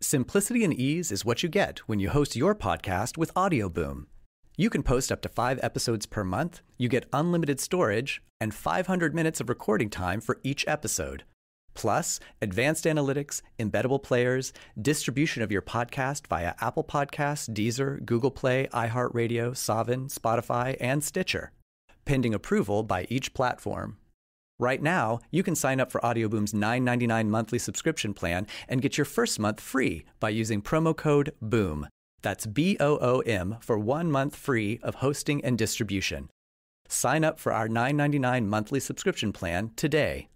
Simplicity and ease is what you get when you host your podcast with Audio Boom. You can post up to 5 episodes per month, you get unlimited storage, and 500 minutes of recording time for each episode. Plus, advanced analytics, embeddable players, distribution of your podcast via Apple Podcasts, Deezer, Google Play, iHeartRadio, Savin, Spotify, and Stitcher, pending approval by each platform. Right now, you can sign up for AudioBoom's $9.99 monthly subscription plan and get your first month free by using promo code BOOM. That's B-O-O-M for 1 month free of hosting and distribution. Sign up for our $9.99 monthly subscription plan today.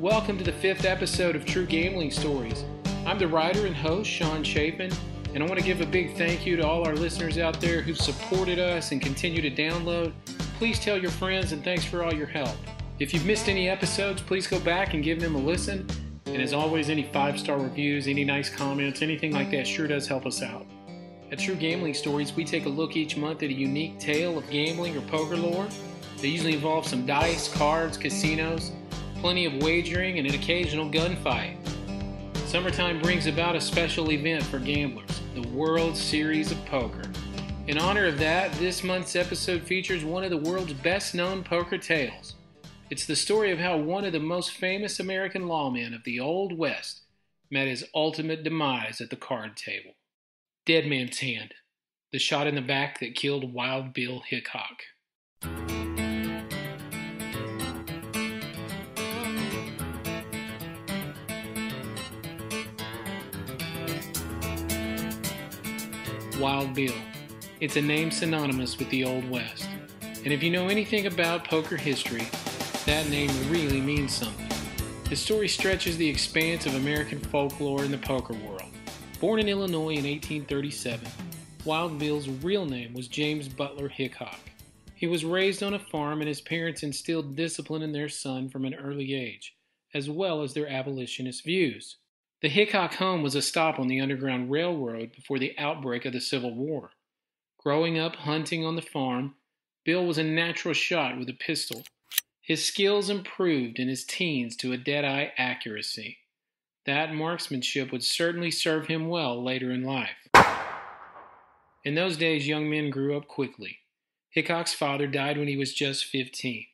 Welcome to the 5th episode of True Gambling Stories. I'm the writer and host, Sean Chafin, and I want to give a big thank you to all our listeners out there who've supported us and continue to download. Please tell your friends, and thanks for all your help. If you've missed any episodes, please go back and give them a listen. And as always, any 5-star reviews, any nice comments, anything like that sure does help us out. At True Gambling Stories, we take a look each month at a unique tale of gambling or poker lore. They usually involve some dice, cards, casinos, plenty of wagering, and an occasional gunfight. Summertime brings about a special event for gamblers, the World Series of Poker. In honor of that, this month's episode features one of the world's best-known poker tales. It's the story of how one of the most famous American lawmen of the Old West met his ultimate demise at the card table. Dead Man's Hand, the shot in the back that killed Wild Bill Hickok. Wild Bill. It's a name synonymous with the Old West. And if you know anything about poker history, that name really means something. The story stretches the expanse of American folklore in the poker world. Born in Illinois in 1837, Wild Bill's real name was James Butler Hickok. He was raised on a farm, and his parents instilled discipline in their son from an early age, as well as their abolitionist views. The Hickok home was a stop on the Underground Railroad before the outbreak of the Civil War. Growing up hunting on the farm, Bill was a natural shot with a pistol. His skills improved in his teens to a dead-eye accuracy. That marksmanship would certainly serve him well later in life. In those days, young men grew up quickly. Hickok's father died when he was just 15.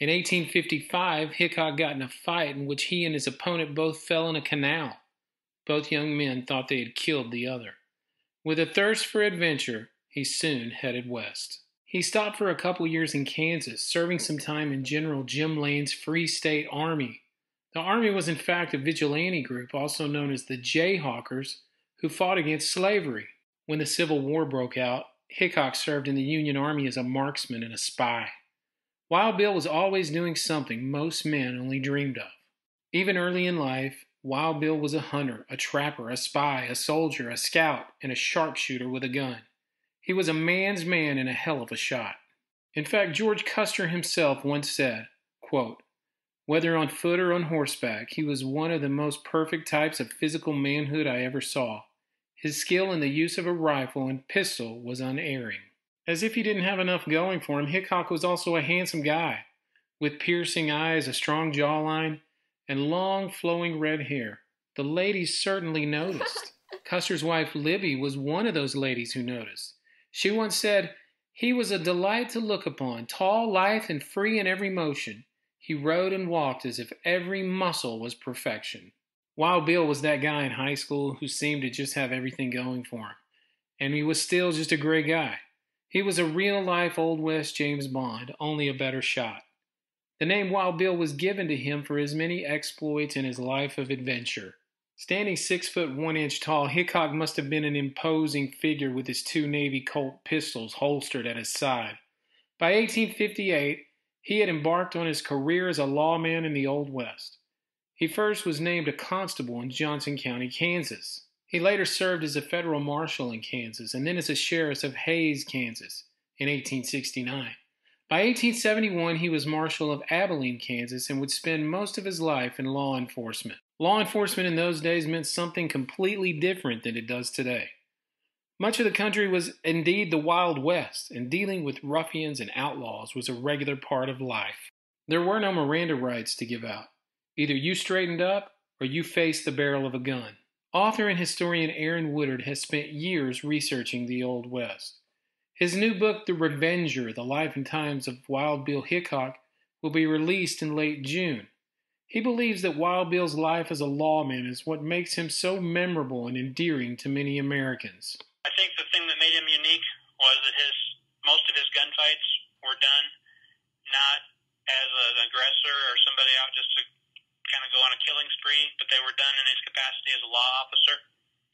In 1855, Hickok got in a fight in which he and his opponent both fell in a canal. Both young men thought they had killed the other. With a thirst for adventure, he soon headed west. He stopped for a couple years in Kansas, serving some time in General Jim Lane's Free State Army. The Army was in fact a vigilante group, also known as the Jayhawkers, who fought against slavery. When the Civil War broke out, Hickok served in the Union Army as a marksman and a spy. Wild Bill was always doing something most men only dreamed of. Even early in life, Wild Bill was a hunter, a trapper, a spy, a soldier, a scout, and a sharpshooter with a gun. He was a man's man and a hell of a shot. In fact, George Custer himself once said, quote, "Whether on foot or on horseback, he was one of the most perfect types of physical manhood I ever saw. His skill in the use of a rifle and pistol was unerring." As if he didn't have enough going for him, Hickok was also a handsome guy, with piercing eyes, a strong jawline, and long flowing red hair. The ladies certainly noticed. Custer's wife, Libby, was one of those ladies who noticed. She once said, "He was a delight to look upon, tall, lithe, and free in every motion. He rode and walked as if every muscle was perfection." Wild Bill was that guy in high school who seemed to just have everything going for him, and he was still just a great guy. He was a real-life Old West James Bond, only a better shot. The name Wild Bill was given to him for his many exploits and his life of adventure. Standing 6'1" tall, Hickok must have been an imposing figure with his 2 Navy Colt pistols holstered at his side. By 1858, he had embarked on his career as a lawman in the Old West. He first was named a constable in Johnson County, Kansas. He later served as a federal marshal in Kansas and then as a sheriff of Hays, Kansas in 1869. By 1871, he was marshal of Abilene, Kansas, and would spend most of his life in law enforcement. Law enforcement in those days meant something completely different than it does today. Much of the country was indeed the Wild West, and dealing with ruffians and outlaws was a regular part of life. There were no Miranda rights to give out. Either you straightened up, or you faced the barrel of a gun. Author and historian Aaron Woodard has spent years researching the Old West. His new book, The Revenger: The Life and Times of Wild Bill Hickok, will be released in late June. He believes that Wild Bill's life as a lawman is what makes him so memorable and endearing to many Americans. I think the thing that made him unique was that most of his gunfights were done not as an aggressor or somebody out just to kind of go on a killing spree, but they were done in his capacity as a law officer.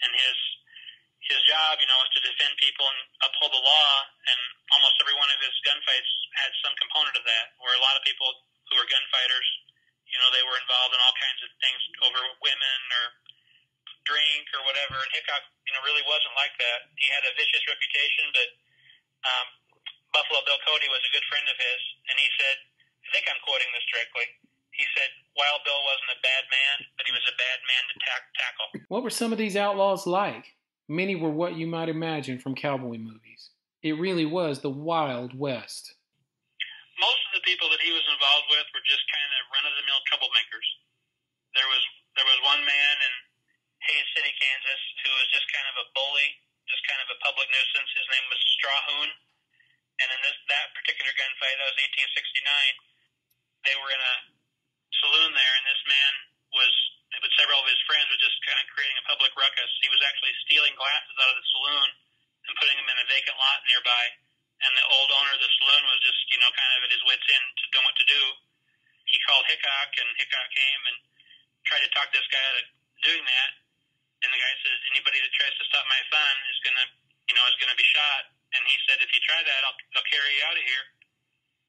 And his job, you know, was to defend people and uphold the law, and almost every one of his gunfights had some component of that, where a lot of people who were gunfighters, you know, they were involved in all kinds of things over women or drink or whatever, and Hickok, you know, really wasn't like that. He had a vicious reputation, but Buffalo Bill Cody was a good friend of his, and he said, I think I'm quoting this directly, he said, Wild Bill wasn't a bad man, but he was a bad man to tackle. What were some of these outlaws like? Many were what you might imagine from cowboy movies. It really was the Wild West. Most of the people that he was involved with were just kind of run-of-the-mill troublemakers. There was one man in Hays City, Kansas, who was just kind of a bully, just kind of a public nuisance. His name was Strawhun. And in that particular gunfight, that was 1869, they were in a saloon there, and this man but several of his friends were just kind of creating a public ruckus. He was actually stealing glasses out of the saloon and putting them in a vacant lot nearby. And the old owner of the saloon was just, you know, kind of at his wits' end to know what to do. He called Hickok, and Hickok came and tried to talk this guy out of doing that. And the guy says, anybody that tries to stop my son is gonna, you know, is gonna be shot. And he said, if you try that, I'll carry you out of here.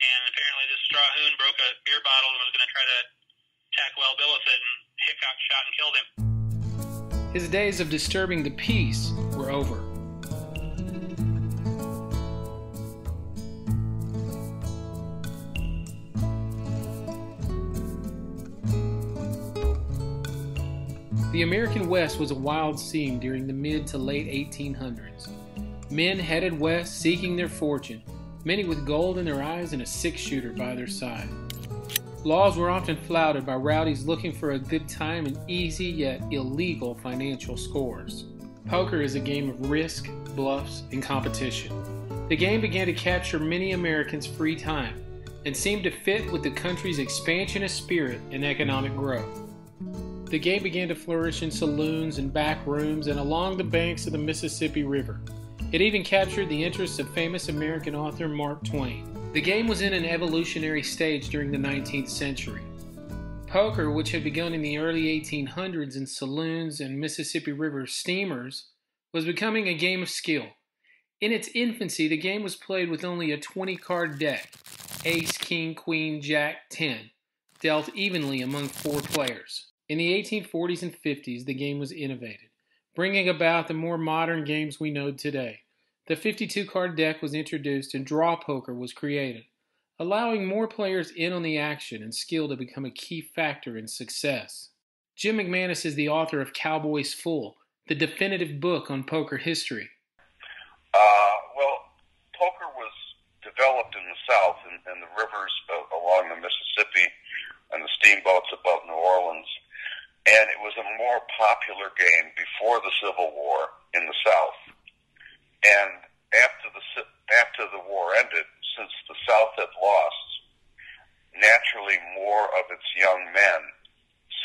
And apparently, this Strawhun broke a beer bottle and was gonna try to attack Wild Bill with it. And Hickok shot and killed him. His days of disturbing the peace were over. The American West was a wild scene during the mid to late 1800s. Men headed west seeking their fortune, many with gold in their eyes and a six-shooter by their side. Laws were often flouted by rowdies looking for a good time and easy yet illegal financial scores. Poker is a game of risk, bluffs, and competition. The game began to capture many Americans' free time and seemed to fit with the country's expansionist spirit and economic growth. The game began to flourish in saloons and back rooms and along the banks of the Mississippi River. It even captured the interests of famous American author Mark Twain. The game was in an evolutionary stage during the 19th century. Poker, which had begun in the early 1800s in saloons and Mississippi River steamers, was becoming a game of skill. In its infancy, the game was played with only a 20-card deck, ace, king, queen, jack, 10, dealt evenly among four players. In the 1840s and 50s, the game was innovated, bringing about the more modern games we know today. The 52-card deck was introduced and draw poker was created, allowing more players in on the action and skill to become a key factor in success. Jim McManus is the author of Cowboys Full, the definitive book on poker history. Well, poker was developed in the South in the rivers along the Mississippi and the steamboats above New Orleans, and it was a more popular game before the Civil War in the South. And after the war ended, since the South had lost, naturally more of its young men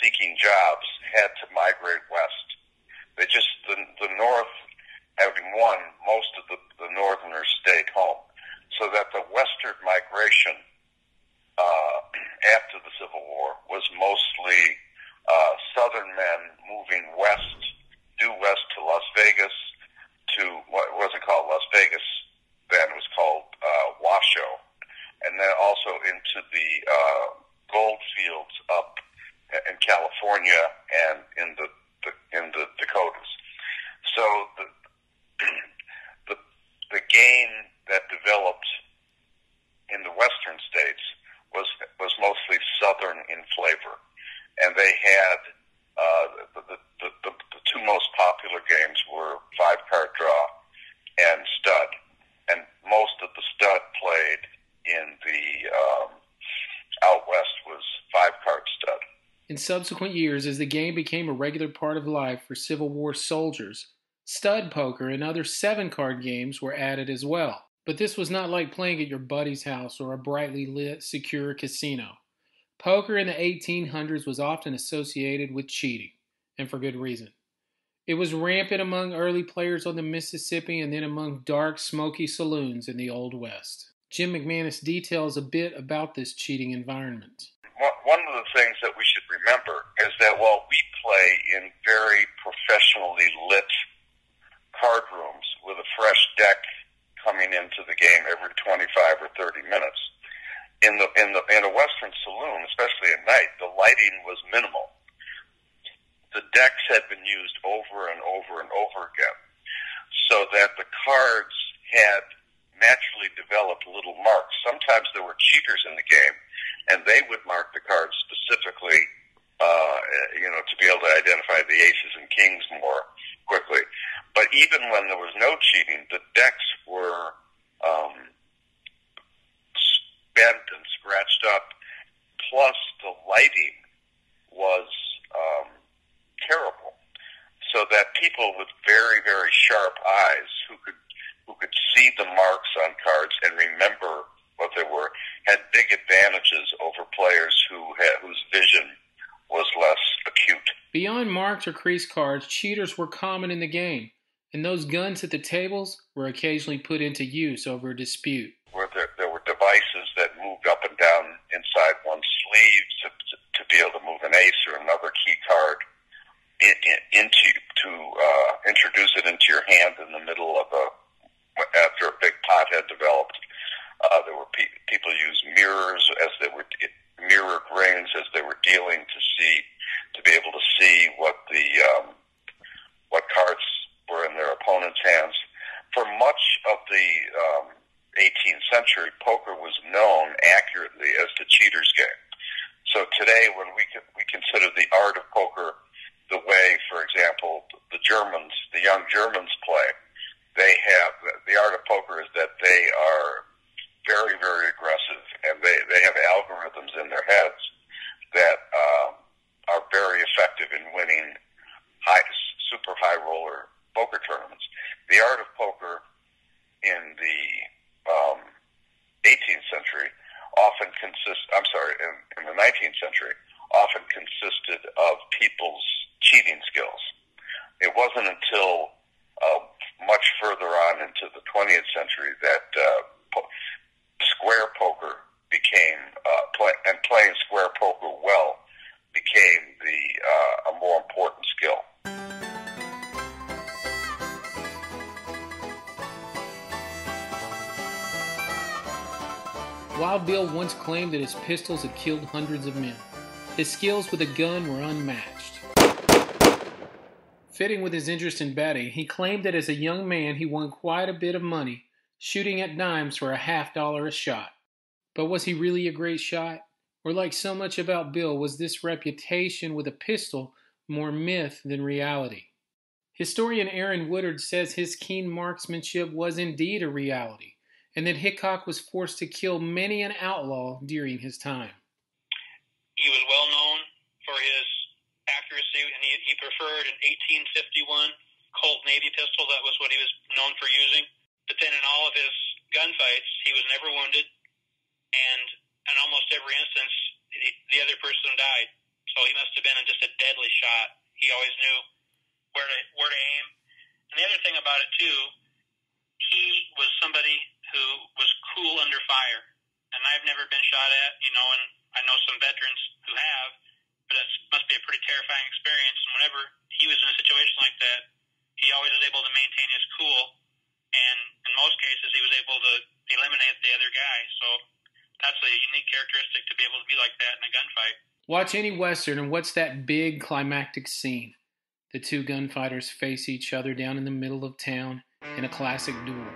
seeking jobs had to migrate west. They just, the North, having won most of the Northerners stayed home, so that the western migration after the Civil War was mostly Southern men moving west, due west to Las Vegas, to what wasn't called Las Vegas then, it was called Washoe, and then also into the gold fields up in California and in the Dakotas. So the game that developed in the western states was mostly Southern in flavor, and they had the two most popular games were five-card draw in subsequent years as the game became a regular part of life for Civil War soldiers. Stud poker and other 7-card games were added as well, but this was not like playing at your buddy's house or a brightly lit, secure casino. Poker in the 1800s was often associated with cheating, and for good reason. It was rampant among early players on the Mississippi and then among dark, smoky saloons in the Old West. Jim McManus details a bit about this cheating environment. One of the things that we should remember is that while we play in very professionally lit card rooms with a fresh deck coming into the game every 25 or 30 minutes, in a Western saloon, especially at night, the lighting was minimal. The decks had been used over and over and over again, so that the cards had naturally developed little marks. Sometimes there were cheaters in the game, and they would mark the cards specifically, to be able to identify the aces and kings more quickly. But even when there was no cheating, the decks were bent and scratched up, plus the lighting was terrible, so that people with very, very sharp eyes who could see the marks on cards and remember what they were had big advantages over players whose vision was less acute. Beyond marked or creased cards, cheaters were common in the game, and those guns at the tables were occasionally put into use over a dispute. There were devices that moved up and down inside one's sleeve to be able to move an ace or another key card introduce it into your hand in the middle of after a big pot had developed. There were people used mirrors mirrored rings as they were dealing to be able to see what cards were in their opponent's hands. For much of the 18th century, poker was known accurately as the cheater's game. So today, when we consider the art of poker the way, for example, the young Germans play, the art of poker is that they are very, very aggressive, and they have algorithms in their heads that are very effective in winning super high roller poker tournaments. The art of poker in the 18th century in the 19th century, often consisted of people's cheating skills. It wasn't until much further on into the 20th century that square poker and playing square poker well became a more important skill. Wild Bill once claimed that his pistols had killed hundreds of men. His skills with a gun were unmatched. Fitting with his interest in betting, he claimed that as a young man he won quite a bit of money, shooting at dimes for $0.50 a shot. But was he really a great shot? Or, like so much about Bill, was this reputation with a pistol more myth than reality? Historian Aaron Woodard says his keen marksmanship was indeed a reality, and that Hickok was forced to kill many an outlaw during his time. He was well known for his accuracy, and he preferred an 1851 Colt Navy pistol. That was what he was known for using. But then in all of his gunfights, he was never wounded, and in almost every instance, the other person died. So he must have been just a deadly shot. He always knew where to aim. And the other thing about it, too, he was somebody who was cool under fire, and I've never been shot at, and I know some veterans who have, but it must be a pretty terrifying experience. And whenever he was in a situation like that, he always was able to maintain his cool, and in most cases he was able to eliminate the other guy. So that's a unique characteristic to be able to be like that in a gunfight. Watch any Western, and what's that big climactic scene? The two gunfighters face each other down in the middle of town in a classic duel.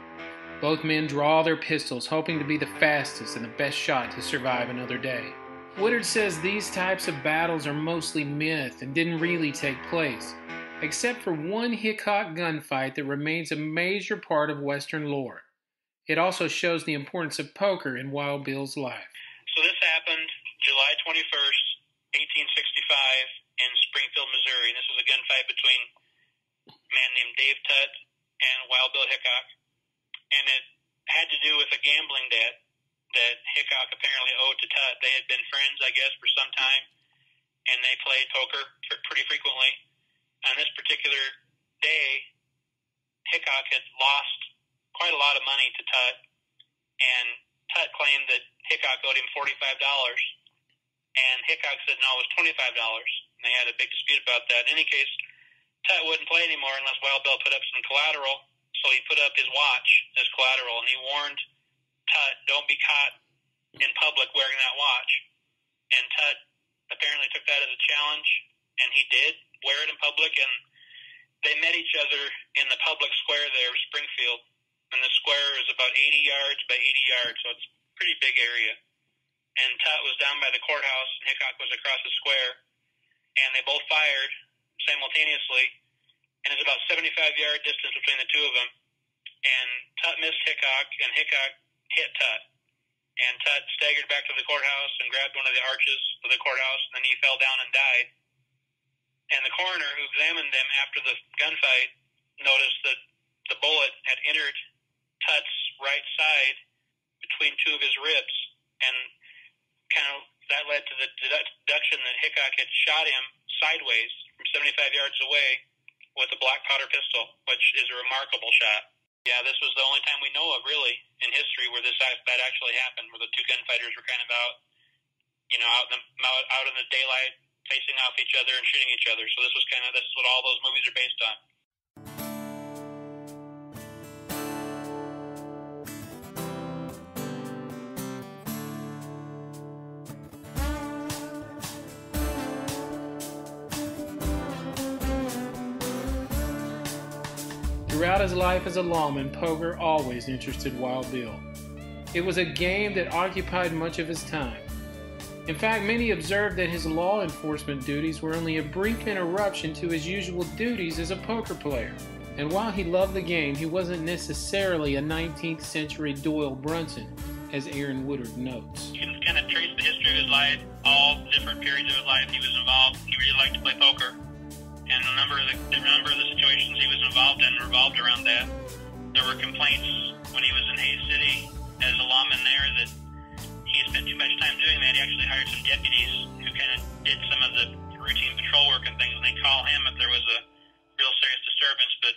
Both men draw their pistols, hoping to be the fastest and the best shot to survive another day. Woodard says these types of battles are mostly myth and didn't really take place, except for one Hickok gunfight that remains a major part of Western lore. It also shows the importance of poker in Wild Bill's life. So this happened July 21st, 1865, in Springfield, Missouri. And this was a gunfight between a man named Dave Tutt and Wild Bill Hickok. And it had to do with a gambling debt that Hickok apparently owed to Tutt. They had been friends, I guess, for some time, and they played poker pretty frequently. On this particular day, Hickok had lost quite a lot of money to Tutt, and Tutt claimed that Hickok owed him $45, and Hickok said, no, it was $25, and they had a big dispute about that. In any case, Tutt wouldn't play anymore unless Wild Bill put up some collateral, so he put up his watch as collateral, and he warned Tutt, don't be caught in public wearing that watch. And Tutt apparently took that as a challenge, and he did wear it in public, and they met each other in the public square there of Springfield, and the square is about 80 yards by 80 yards, so it's a pretty big area. And Tutt was down by the courthouse, and Hickok was across the square, and they both fired simultaneously, and it's about 75-yard distance between the two of them, and Tutt missed Hickok, and Hickok hit Tutt, and Tutt staggered back to the courthouse and grabbed one of the arches of the courthouse, and then he fell down and died. And the coroner who examined them after the gunfight noticed that the bullet had entered Tutt's right side between two of his ribs, and kind of that led to the deduction that Hickok had shot him sideways from 75 yards away with a black powder pistol, which is a remarkable shot. Yeah, this was the only time we know of, really, in history where this that actually happened, where the two gunfighters were kind of out in the daylight, facing off each other and shooting each other. So this is what all those movies are based on. Throughout his life as a lawman, poker always interested Wild Bill. It was a game that occupied much of his time. In fact, many observed that his law enforcement duties were only a brief interruption to his usual duties as a poker player. And while he loved the game, he wasn't necessarily a 19th century Doyle Brunson, as Aaron Woodard notes. You can kind of trace the history of his life, all different periods of his life he was involved. He really liked to play poker, and a number of the situations he was involved in revolved around that. There were complaints when he was in Hays City as a lawman there that he spent too much time doing that. He actually hired some deputies who kind of did some of the routine patrol work and things, and they'd call him if there was a real serious disturbance, but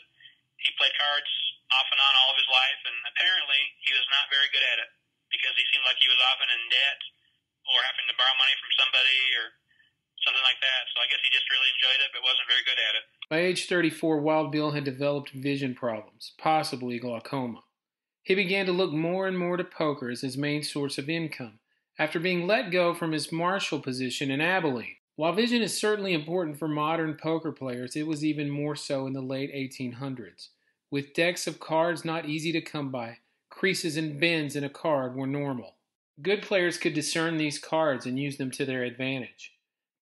he played cards off and on all of his life, and apparently he was not very good at it because he seemed like he was often in debt or having to borrow money from somebody or something like that. So I guess he just really enjoyed it but wasn't very good at it. By age 34, Wild Bill had developed vision problems, possibly glaucoma. He began to look more and more to poker as his main source of income, after being let go from his marshal position in Abilene. While vision is certainly important for modern poker players, it was even more so in the late 1800s. With decks of cards not easy to come by, creases and bends in a card were normal. Good players could discern these cards and use them to their advantage.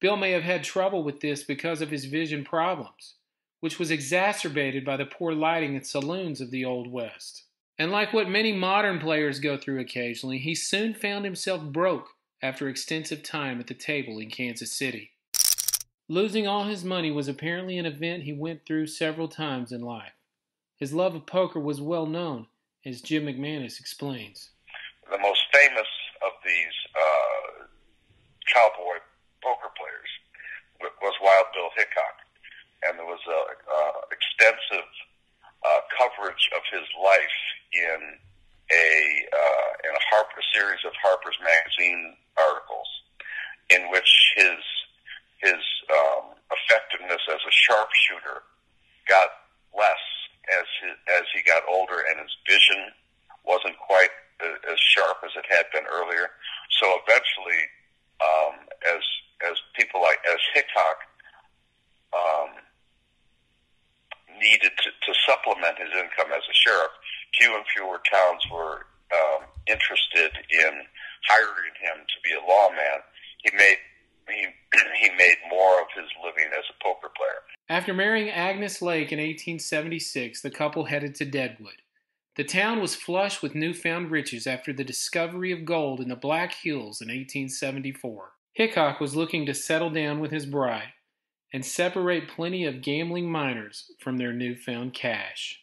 Bill may have had trouble with this because of his vision problems, which was exacerbated by the poor lighting at saloons of the Old West. And like what many modern players go through occasionally, he soon found himself broke after extensive time at the table in Kansas City. Losing all his money was apparently an event he went through several times in life. His love of poker was well known, as Jim McManus explains. The most famous of these cowboy poker players was Wild Bill Hickok, and there was extensive coverage of his life in a series of Harper's Magazine articles, in which his effectiveness as a sharpshooter got less as he got older, and his vision wasn't quite as sharp as it had been earlier. So eventually, as Hickok needed to supplement his income as a sheriff, few and fewer towns were interested in hiring him to be a lawman. He made more of his living as a poker player. After marrying Agnes Lake in 1876, the couple headed to Deadwood. The town was flush with newfound riches after the discovery of gold in the Black Hills in 1874. Hickok was looking to settle down with his bride and separate plenty of gambling minors from their newfound cash.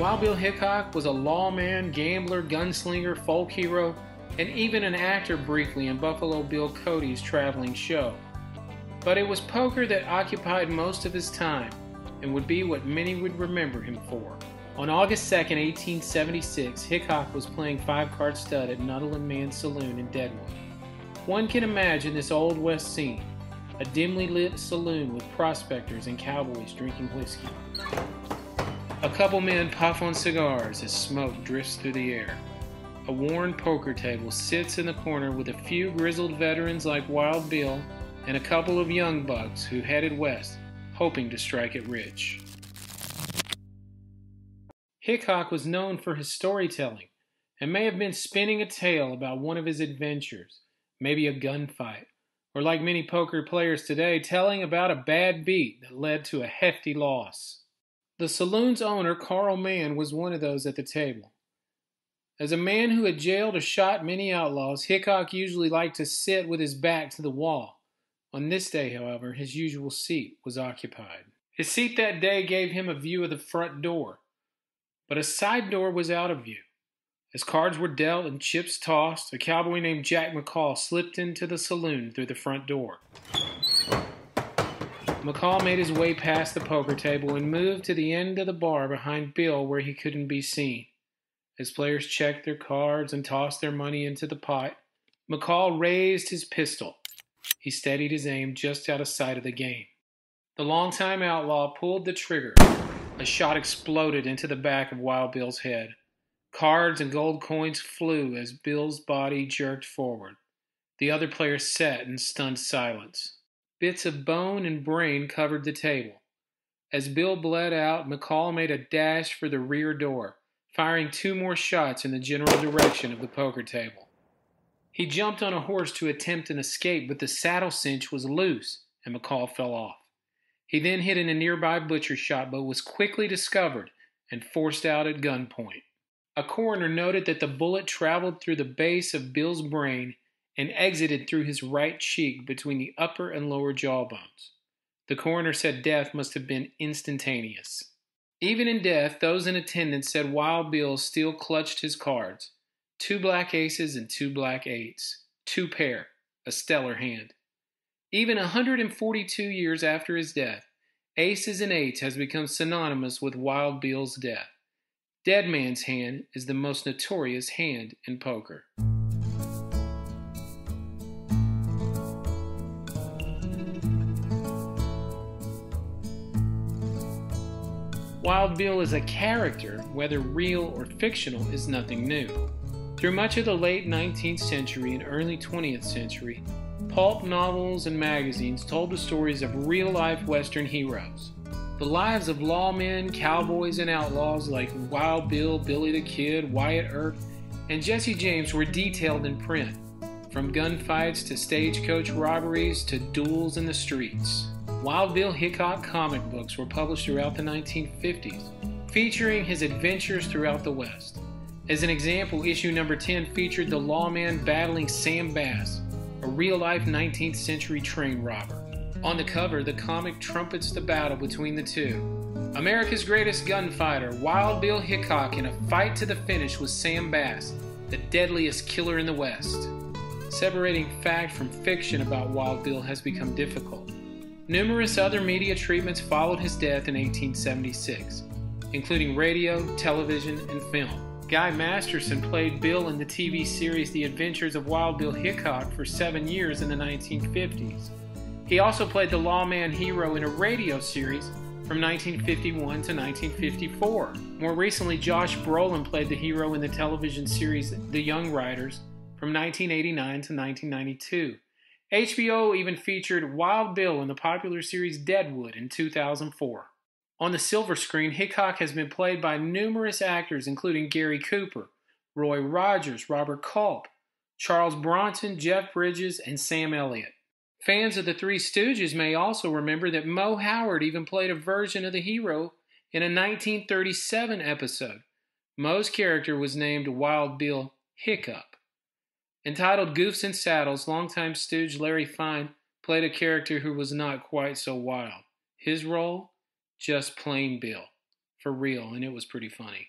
Wild Bill Hickok was a lawman, gambler, gunslinger, folk hero, and even an actor briefly in Buffalo Bill Cody's traveling show. But it was poker that occupied most of his time and would be what many would remember him for. On August 2, 1876, Hickok was playing five-card stud at Nuttall and Man Saloon in Deadwood. One can imagine this Old West scene, a dimly lit saloon with prospectors and cowboys drinking whiskey. A couple men puff on cigars as smoke drifts through the air. A worn poker table sits in the corner with a few grizzled veterans like Wild Bill and a couple of young bucks who headed west, hoping to strike it rich. Hickok was known for his storytelling and may have been spinning a tale about one of his adventures, maybe a gunfight, or like many poker players today, telling about a bad beat that led to a hefty loss. The saloon's owner, Carl Mann, was one of those at the table. As a man who had jailed or shot many outlaws, Hickok usually liked to sit with his back to the wall. On this day, however, his usual seat was occupied. His seat that day gave him a view of the front door, but a side door was out of view. As cards were dealt and chips tossed, a cowboy named Jack McCall slipped into the saloon through the front door. McCall made his way past the poker table and moved to the end of the bar behind Bill where he couldn't be seen. As players checked their cards and tossed their money into the pot, McCall raised his pistol. He steadied his aim just out of sight of the game. The longtime outlaw pulled the trigger. A shot exploded into the back of Wild Bill's head. Cards and gold coins flew as Bill's body jerked forward. The other players sat in stunned silence. Bits of bone and brain covered the table. As Bill bled out, McCall made a dash for the rear door, firing two more shots in the general direction of the poker table. He jumped on a horse to attempt an escape, but the saddle cinch was loose, and McCall fell off. He then hid in a nearby butcher shop, but was quickly discovered and forced out at gunpoint. A coroner noted that the bullet traveled through the base of Bill's brain and exited through his right cheek between the upper and lower jawbones. The coroner said death must have been instantaneous. Even in death, those in attendance said Wild Bill still clutched his cards. Two black aces and two black eights. Two pair. A stellar hand. Even 142 years after his death, aces and eights has become synonymous with Wild Bill's death. Dead Man's Hand is the most notorious hand in poker. Wild Bill as a character, whether real or fictional, is nothing new. Through much of the late 19th century and early 20th century, pulp novels and magazines told the stories of real-life Western heroes. The lives of lawmen, cowboys, and outlaws like Wild Bill, Billy the Kid, Wyatt Earp, and Jesse James were detailed in print, from gunfights to stagecoach robberies to duels in the streets. Wild Bill Hickok comic books were published throughout the 1950s, featuring his adventures throughout the West. As an example, issue number 10 featured the lawman battling Sam Bass, a real-life 19th century train robber. On the cover, the comic trumpets the battle between the two. America's greatest gunfighter, Wild Bill Hickok, in a fight to the finish with Sam Bass, the deadliest killer in the West. Separating fact from fiction about Wild Bill has become difficult. Numerous other media treatments followed his death in 1876, including radio, television, and film. Guy Masterson played Bill in the TV series The Adventures of Wild Bill Hickok for 7 years in the 1950s. He also played the lawman hero in a radio series from 1951 to 1954. More recently, Josh Brolin played the hero in the television series The Young Riders from 1989 to 1992. HBO even featured Wild Bill in the popular series Deadwood in 2004. On the silver screen, Hickok has been played by numerous actors including Gary Cooper, Roy Rogers, Robert Culp, Charles Bronson, Jeff Bridges, and Sam Elliott. Fans of the Three Stooges may also remember that Moe Howard even played a version of the hero in a 1937 episode. Moe's character was named Wild Bill Hickok. Entitled Goofs and Saddles, longtime Stooge Larry Fine played a character who was not quite so wild. His role? Just plain Bill. For real, and it was pretty funny.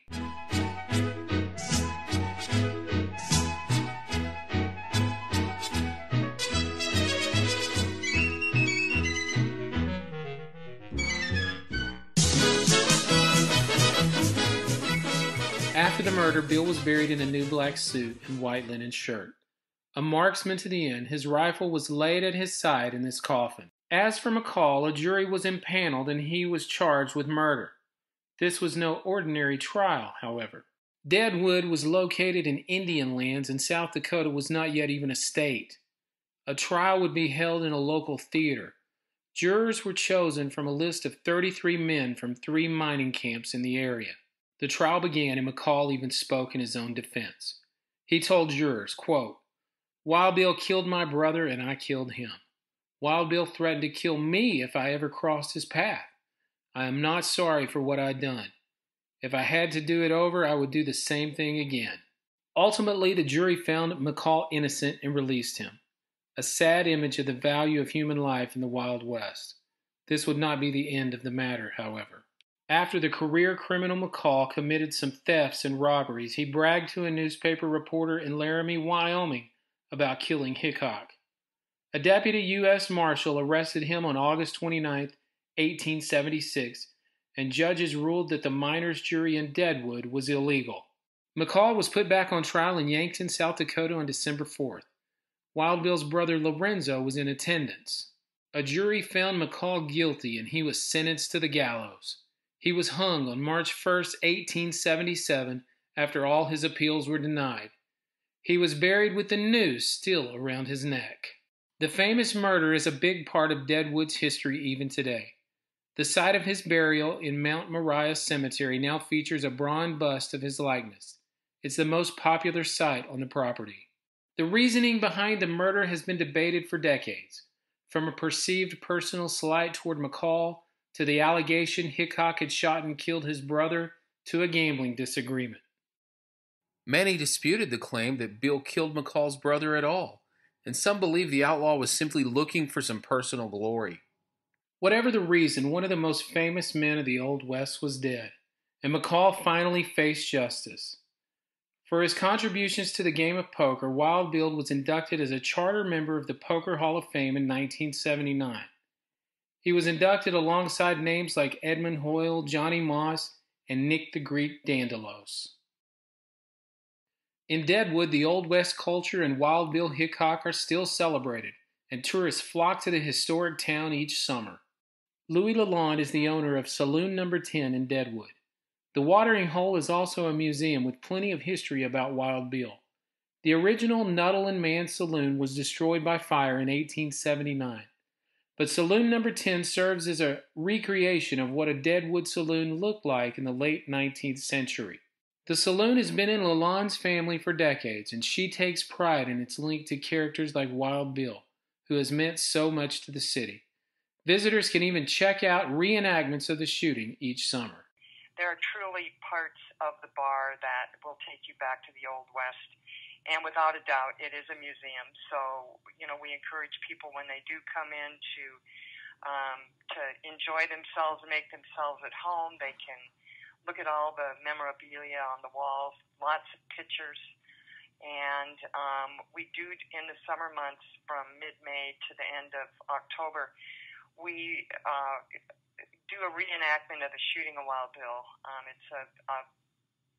After the murder, Bill was buried in a new black suit and white linen shirt. A marksman to the end, his rifle was laid at his side in this coffin. As for McCall, a jury was impaneled and he was charged with murder. This was no ordinary trial, however. Deadwood was located in Indian lands and South Dakota was not yet even a state. A trial would be held in a local theater. Jurors were chosen from a list of 33 men from 3 mining camps in the area. The trial began, and McCall even spoke in his own defense. He told jurors, quote, "Wild Bill killed my brother, and I killed him. Wild Bill threatened to kill me if I ever crossed his path. I am not sorry for what I'd done. If I had to do it over, I would do the same thing again." Ultimately, the jury found McCall innocent and released him. A sad image of the value of human life in the Wild West. This would not be the end of the matter, however. After the career criminal McCall committed some thefts and robberies, he bragged to a newspaper reporter in Laramie, Wyoming, about killing Hickok. A deputy U.S. Marshal arrested him on August 29, 1876, and judges ruled that the miners' jury in Deadwood was illegal. McCall was put back on trial in Yankton, South Dakota on December 4th. Wild Bill's brother Lorenzo was in attendance. A jury found McCall guilty, and he was sentenced to the gallows. He was hung on March 1, 1877, after all his appeals were denied. He was buried with the noose still around his neck. The famous murder is a big part of Deadwood's history even today. The site of his burial in Mount Moriah Cemetery now features a bronze bust of his likeness. It's the most popular site on the property. The reasoning behind the murder has been debated for decades, from a perceived personal slight toward McCall to the allegation Hickok had shot and killed his brother, to a gambling disagreement. Many disputed the claim that Bill killed McCall's brother at all, and some believed the outlaw was simply looking for some personal glory. Whatever the reason, one of the most famous men of the Old West was dead, and McCall finally faced justice. For his contributions to the game of poker, Wild Bill was inducted as a charter member of the Poker Hall of Fame in 1979. He was inducted alongside names like Edmund Hoyle, Johnny Moss, and Nick the Greek Dandalos. In Deadwood, the Old West culture and Wild Bill Hickok are still celebrated, and tourists flock to the historic town each summer. Louie Lalonde is the owner of Saloon No. 10 in Deadwood. The watering hole is also a museum with plenty of history about Wild Bill. The original Nuttall and Man saloon was destroyed by fire in 1879. But Saloon No. 10 serves as a recreation of what a Deadwood saloon looked like in the late 19th century. The saloon has been in Lalonde's family for decades, and she takes pride in its link to characters like Wild Bill, who has meant so much to the city. Visitors can even check out reenactments of the shooting each summer. There are truly parts of the bar that will take you back to the Old West. And without a doubt, it is a museum. So, we encourage people when they do come in to enjoy themselves and make themselves at home. They can look at all the memorabilia on the walls, lots of pictures. And we do, in the summer months, from mid-May to the end of October, we do a reenactment of the shooting of Wild Bill. It's a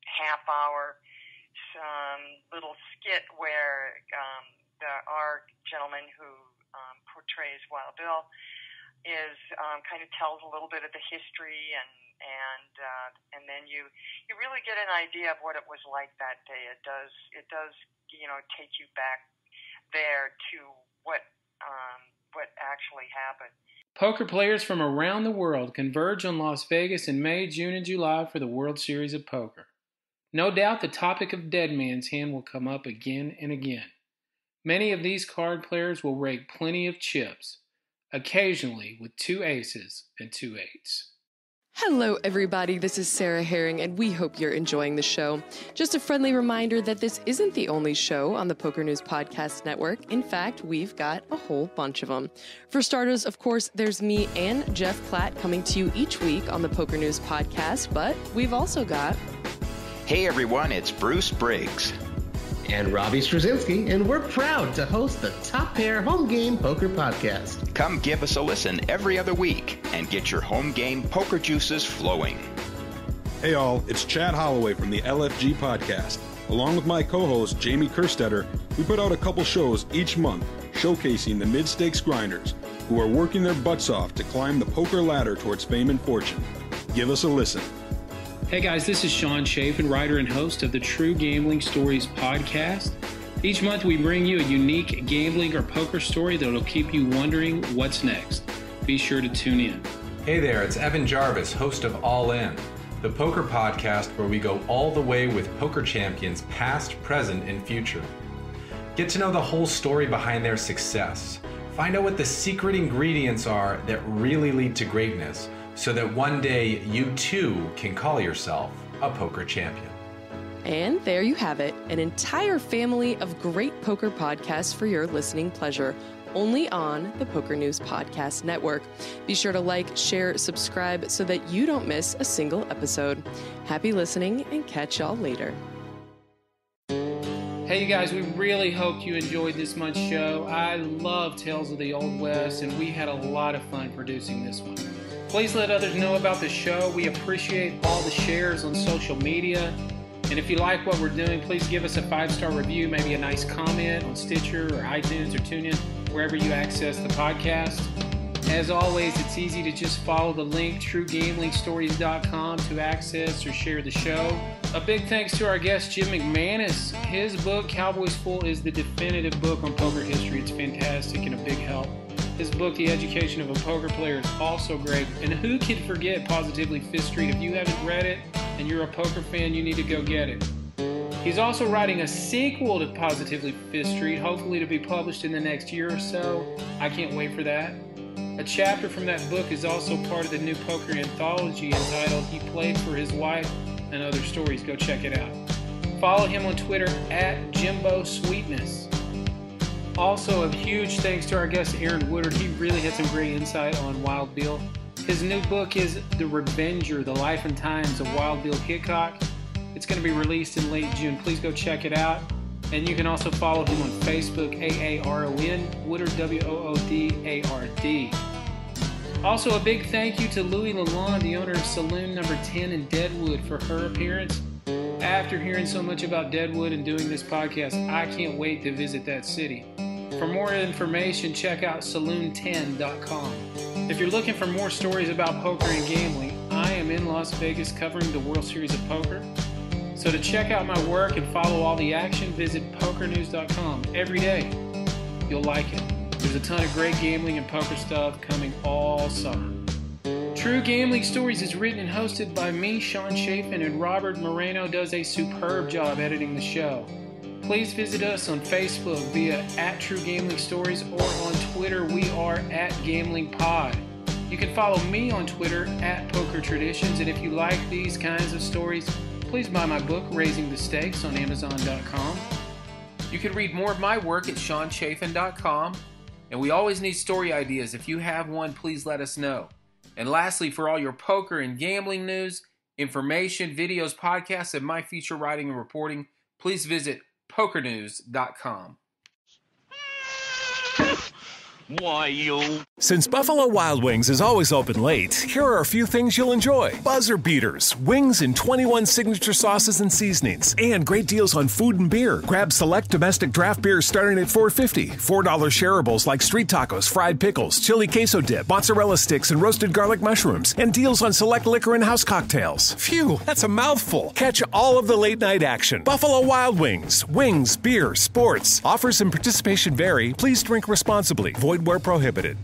half-hour little skit where there are gentlemen who portrays Wild Bill is kind of tells a little bit of the history and then you really get an idea of what it was like that day. It does take you back there to what actually happened. Poker players from around the world converge on Las Vegas in May, June, and July for the World Series of Poker. No doubt the topic of Dead Man's Hand will come up again and again. Many of these card players will rake plenty of chips, occasionally with two aces and two eights. Hello everybody, this is Sarah Herring, and we hope you're enjoying the show. Just a friendly reminder that this isn't the only show on the Poker News Podcast Network. In fact, we've got a whole bunch of them. For starters, of course, there's me and Jeff Platt coming to you each week on the Poker News Podcast, but we've also got... Hey everyone, it's Bruce Briggs. And Robbie Straczynski, and we're proud to host the Top Pair Home Game Poker Podcast. Come give us a listen every other week and get your home game poker juices flowing. Hey all, it's Chad Holloway from the LFG Podcast. Along with my co-host Jamie Kerstetter, we put out a couple shows each month showcasing the mid-stakes grinders who are working their butts off to climb the poker ladder towards fame and fortune. Give us a listen. Hey guys, this is Sean Chafin, writer and host of the True Gambling Stories podcast. Each month we bring you a unique gambling or poker story that will keep you wondering what's next. Be sure to tune in. Hey there, it's Evan Jarvis, host of All In, the poker podcast where we go all the way with poker champions past, present, and future. Get to know the whole story behind their success. Find out what the secret ingredients are that really lead to greatness, so that one day you too can call yourself a poker champion. And there you have it, an entire family of great poker podcasts for your listening pleasure, only on the Poker News Podcast Network. Be sure to like, share, subscribe so that you don't miss a single episode. Happy listening and catch y'all later. Hey you guys, we really hope you enjoyed this month's show. I love Tales of the Old West, and we had a lot of fun producing this one. Please let others know about the show. We appreciate all the shares on social media. And if you like what we're doing, please give us a 5-star review, maybe a nice comment on Stitcher or iTunes or TuneIn, wherever you access the podcast. As always, it's easy to just follow the link, truegamblingstories.com, to access or share the show. A big thanks to our guest, Jim McManus. His book, Cowboys Full, is the definitive book on poker history. It's fantastic and a big help. His book, The Education of a Poker Player, is also great. And who can forget Positively Fifth Street? If you haven't read it and you're a poker fan, you need to go get it. He's also writing a sequel to Positively Fifth Street, hopefully to be published in the next year or so. I can't wait for that. A chapter from that book is also part of the new poker anthology entitled He Played for His Wife and Other Stories. Go check it out. Follow him on Twitter at Jimbo Sweetness. Also, a huge thanks to our guest, Aaron Woodard. He really had some great insight on Wild Bill. His new book is The Revenger: The Life and Times of Wild Bill Hickok. It's going to be released in late June. Please go check it out. And you can also follow him on Facebook, A-A-R-O-N, Woodard, W-O-O-D-A-R-D. Also, a big thank you to Louie Lalonde, the owner of Saloon No. 10 in Deadwood, for her appearance. After hearing so much about Deadwood and doing this podcast, I can't wait to visit that city. For more information, check out saloon10.com. If you're looking for more stories about poker and gambling, I am in Las Vegas covering the World Series of Poker. So to check out my work and follow all the action, visit pokernews.com every day. You'll like it. There's a ton of great gambling and poker stuff coming all summer. True Gambling Stories is written and hosted by me, Sean Chafin, and Robert Moreno does a superb job editing the show. Please visit us on Facebook via @True Gambling Stories or on Twitter, we are @GamblingPod. You can follow me on Twitter @PokerTraditions, and if you like these kinds of stories, please buy my book, Raising the Stakes, on Amazon.com. You can read more of my work at SeanChafin.com, and we always need story ideas. If you have one, please let us know. And lastly, for all your poker and gambling news, information, videos, podcasts, and my future writing and reporting, please visit pokernews.com. Why, you? Since Buffalo Wild Wings is always open late, here are a few things you'll enjoy. Buzzer beaters, wings in 21 signature sauces and seasonings, and great deals on food and beer. Grab select domestic draft beers starting at $4.50. $4 shareables like street tacos, fried pickles, chili queso dip, mozzarella sticks, and roasted garlic mushrooms, and deals on select liquor and house cocktails. Phew, that's a mouthful. Catch all of the late night action. Buffalo Wild Wings, wings, beer, sports. Offers and participation vary. Please drink responsibly. Void where prohibited.